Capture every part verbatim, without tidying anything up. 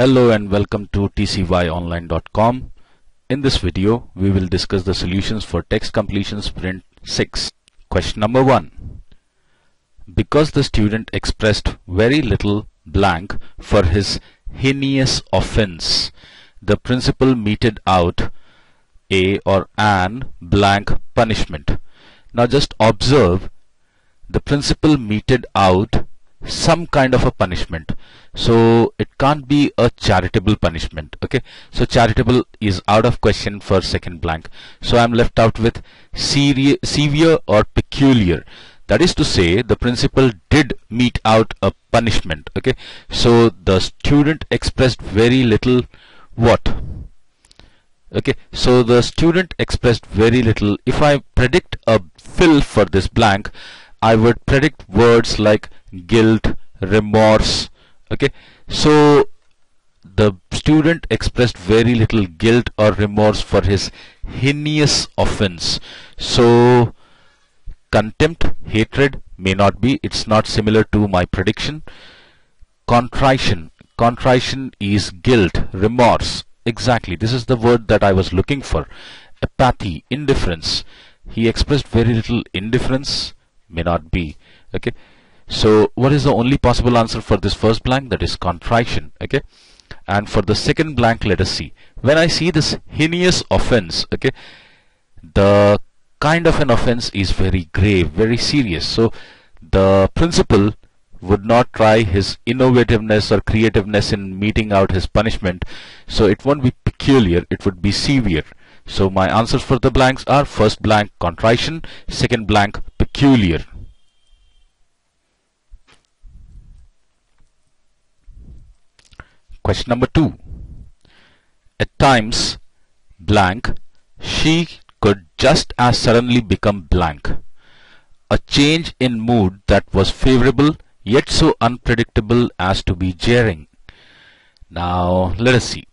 Hello and welcome to T C Y online dot com. In this video, we will discuss the solutions for text completion sprint six. Question number one. Because the student expressed very little blank for his heinous offense, the principal meted out a or an blank punishment. Now just observe, the principal meted out some kind of a punishment, so it can't be a charitable punishment. Okay, so charitable is out of question for second blank, so I'm left out with severe or peculiar. That is to say, the principal did mete out a punishment. Okay, so the student expressed very little what? Okay, so the student expressed very little. If I predict a fill for this blank, I would predict words like guilt, remorse. Okay, so the student expressed very little guilt or remorse for his heinous offense. So contempt, hatred may not be, it's not similar to my prediction. Contrition, contrition is guilt, remorse. Exactly, this is the word that I was looking for. Apathy, indifference. He expressed very little indifference. May not be. Okay, so what is the only possible answer for this first blank? That is contrition. Okay, and for the second blank, let us see. When I see this heinous offense, okay, the kind of an offense is very grave, very serious. So the principal would not try his innovativeness or creativeness in meting out his punishment, so it won't be peculiar, it would be severe. So my answers for the blanks are first blank contrition, second blank peculiar. Question number two. At times blank, she could just as suddenly become blank. A change in mood that was favorable yet so unpredictable as to be jarring. Now let us see.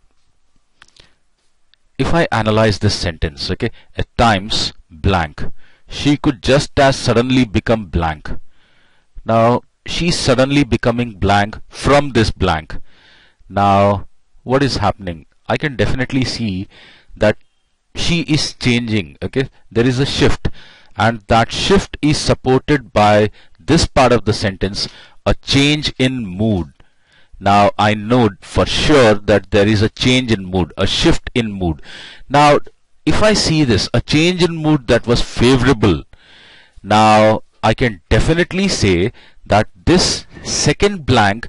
If I analyze this sentence, okay, at times blank, she could just as suddenly become blank. Now she's suddenly becoming blank from this blank. Now what is happening? I can definitely see that she is changing. Okay, there is a shift, and that shift is supported by this part of the sentence, a change in mood. Now I know for sure that there is a change in mood, a shift in mood. Now if I see this, a change in mood that was favorable, now I can definitely say that this second blank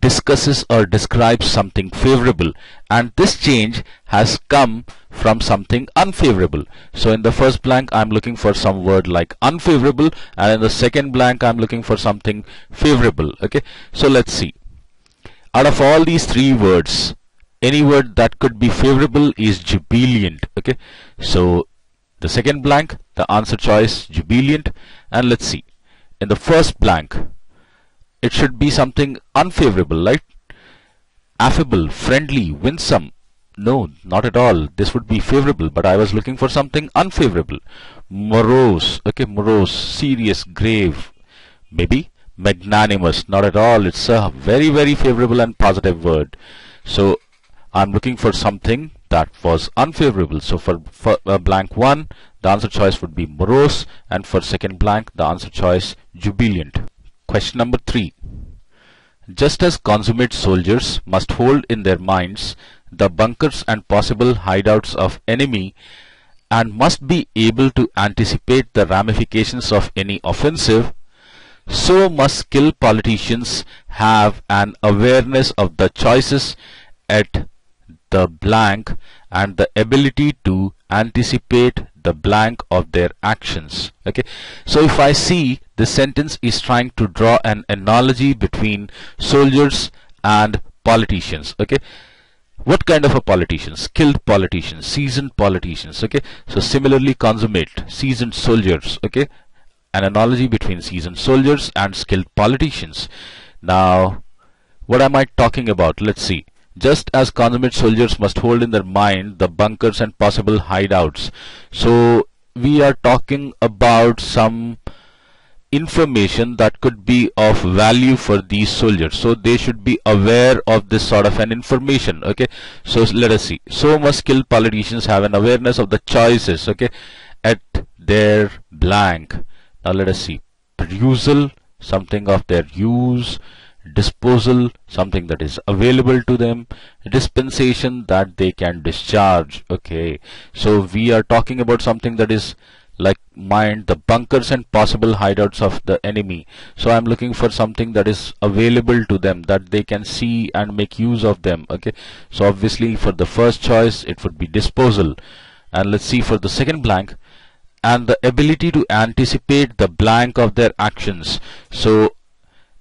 discusses or describes something favorable, and this change has come from something unfavorable. So in the first blank I'm looking for some word like unfavorable, and in the second blank I'm looking for something favorable. Okay, so let's see. Out of all these three words, any word that could be favorable is jubilant. Okay, so the second blank, the answer choice jubilant. And let's see, in the first blank it should be something unfavorable, like affable, friendly, winsome. No, not at all. This would be favorable, but I was looking for something unfavorable. Morose, okay, morose, serious, grave. Maybe magnanimous, not at all. It's a very, very favorable and positive word. So I'm looking for something that was unfavorable. So for, for uh, blank one, the answer choice would be morose, and for second blank, the answer choice jubilant. Question number three. Just as consummate soldiers must hold in their minds the bunkers and possible hideouts of enemy, and must be able to anticipate the ramifications of any offensive, so must skilled politicians have an awareness of the choices at the blank and the ability to anticipate the blank of their actions. Okay, so if I see, the sentence is trying to draw an analogy between soldiers and politicians. Okay, what kind of a politician? Skilled politicians, seasoned politicians. Okay, so similarly consummate, seasoned soldiers. Okay, an analogy between seasoned soldiers and skilled politicians. Now what am I talking about? Let's see. Just as consummate soldiers must hold in their mind the bunkers and possible hideouts. So we are talking about some information that could be of value for these soldiers. So they should be aware of this sort of an information. Okay, so let us see. So must skilled politicians have an awareness of the choices, okay, at their blank. Now let us see. Perusal, something of their use. Disposal, something that is available to them. Dispensation, that they can discharge. Okay, so we are talking about something that is like mind, the bunkers and possible hideouts of the enemy. So I'm looking for something that is available to them, that they can see and make use of them. Okay, so obviously for the first choice it would be disposal. And let's see for the second blank. And the ability to anticipate the blank of their actions. So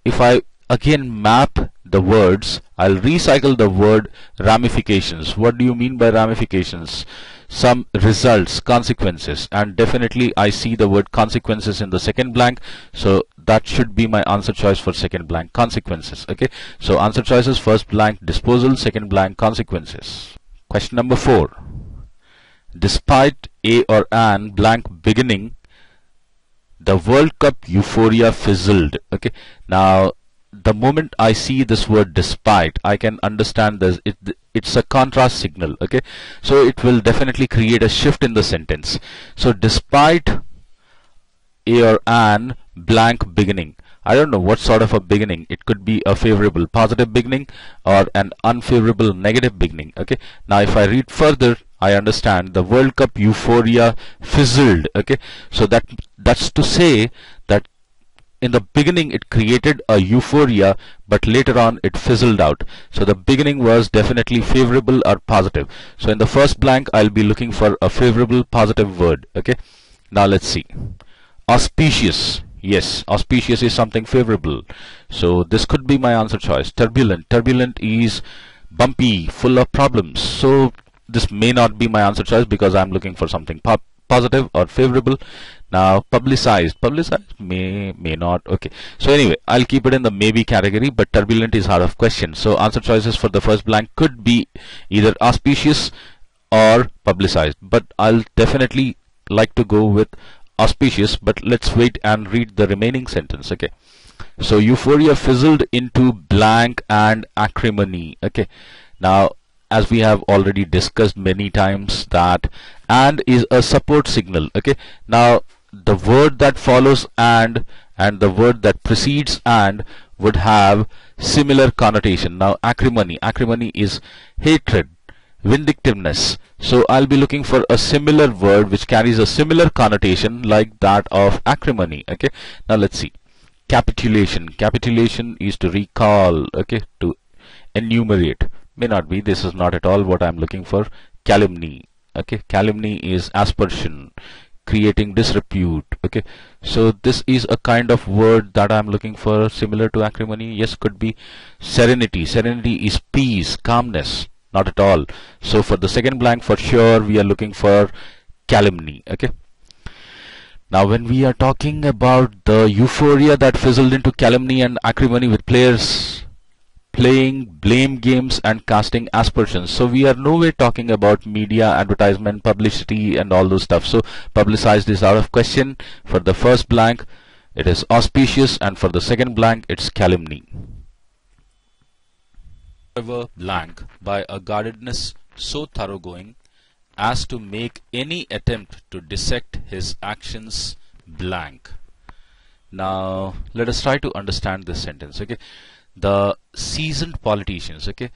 if I again map the words, I'll recycle the word ramifications. What do you mean by ramifications? Some results, consequences, and definitely I see the word consequences in the second blank, so that should be my answer choice for second blank, consequences. Okay, so answer choices: first blank disposal, second blank consequences. Question number four. Despite a or an blank beginning, the World Cup euphoria fizzled. Okay, now the moment I see this word despite, I can understand this. It, it's a contrast signal. Okay, so it will definitely create a shift in the sentence. So despite a or an blank beginning, I don't know what sort of a beginning. It could be a favorable positive beginning or an unfavorable negative beginning. Okay, now if I read further, I understand the World Cup euphoria fizzled. Okay, so that that's to say that in the beginning it created a euphoria, but later on it fizzled out. So the beginning was definitely favorable or positive. So in the first blank I'll be looking for a favorable positive word. Okay, now let's see. Auspicious. Yes, auspicious is something favorable, so this could be my answer choice. Turbulent. Turbulent is bumpy, full of problems, so this may not be my answer choice because I'm looking for something pop positive or favorable. Now publicized. Publicized may may not. Okay, so anyway I'll keep it in the maybe category, but turbulent is out of question. So answer choices for the first blank could be either auspicious or publicized, but I'll definitely like to go with auspicious. But let's wait and read the remaining sentence. Okay, so euphoria fizzled into blank and acrimony. Okay, now as we have already discussed many times, that and is a support signal. Okay, now the word that follows and and the word that precedes and would have similar connotation. Now acrimony. Acrimony is hatred, vindictiveness, so I'll be looking for a similar word which carries a similar connotation like that of acrimony. Okay, now let's see. Capitulation. Capitulation is to recall. Okay, to enumerate. May not be. This is not at all what I'm looking for. Calumny. Okay, calumny is aspersion, creating disrepute. Okay, so this is a kind of word that I'm looking for, similar to acrimony. Yes, could be. Serenity. Serenity is peace, calmness. Not at all. So for the second blank, for sure we are looking for calumny. Okay, now when we are talking about the euphoria that fizzled into calumny and acrimony, with players playing blame games and casting aspersions, so we are no way talking about media, advertisement, publicity and all those stuff. So publicized is out of question. For the first blank it is auspicious, and for the second blank it's calumny. However, blank by a guardedness so thoroughgoing as to make any attempt to dissect his actions blank. Now let us try to understand this sentence. Okay, the seasoned politicians, okay,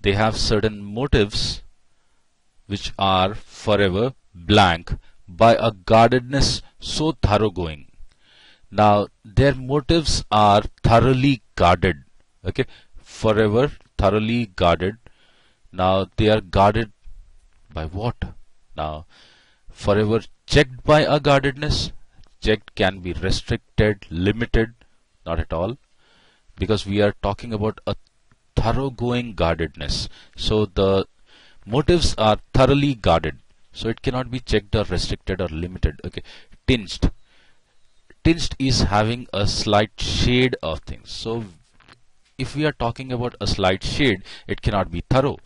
they have certain motives which are forever blank by a guardedness so thoroughgoing. Now their motives are thoroughly guarded. Okay, forever thoroughly guarded. Now they are guarded by what? Now forever checked by a guardedness. Checked can be restricted, limited. Not at all, because we are talking about a thoroughgoing guardedness. So the motives are thoroughly guarded, so it cannot be checked or restricted or limited. Okay, tinged. Tinged is having a slight shade of things. So if we are talking about a slight shade, it cannot be thorough.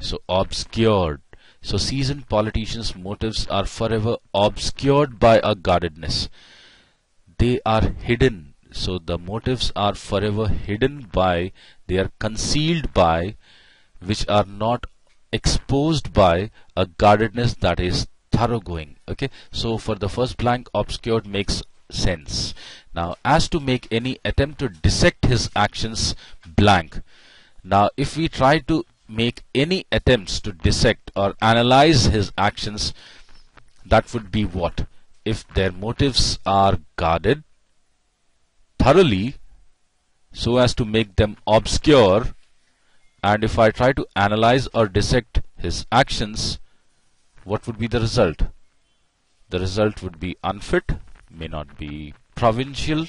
So obscured. So seasoned politicians' motives are forever obscured by a guardedness. they are hidden. So the motives are forever hidden by, they are concealed by, which are not exposed by a guardedness that is thoroughgoing. Okay, so for the first blank, obscured makes sense. Now, as to make any attempt to dissect his actions, blank. Now, if we try to make any attempts to dissect or analyze his actions, that would be what? If their motives are guarded thoroughly so as to make them obscure, and if I try to analyze or dissect his actions, what would be the result? The result would be unfit, may not be provincial,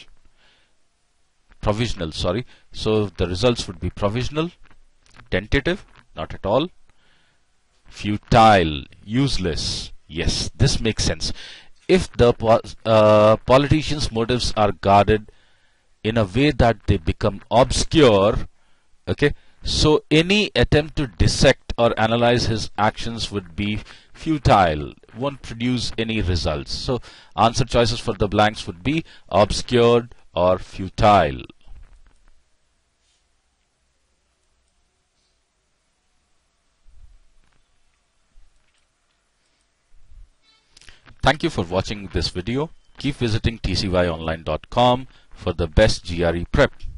provisional, sorry. So the results would be provisional, tentative, not at all, futile, useless. Yes, this makes sense. If the po uh, politicians' motives are guarded in a way that they become obscure, okay, so any attempt to dissect or analyze his actions would be futile, won't produce any results. So answer choices for the blanks would be obscured or futile. Thank you for watching this video. Keep visiting T C Y online dot com for the best G R E prep.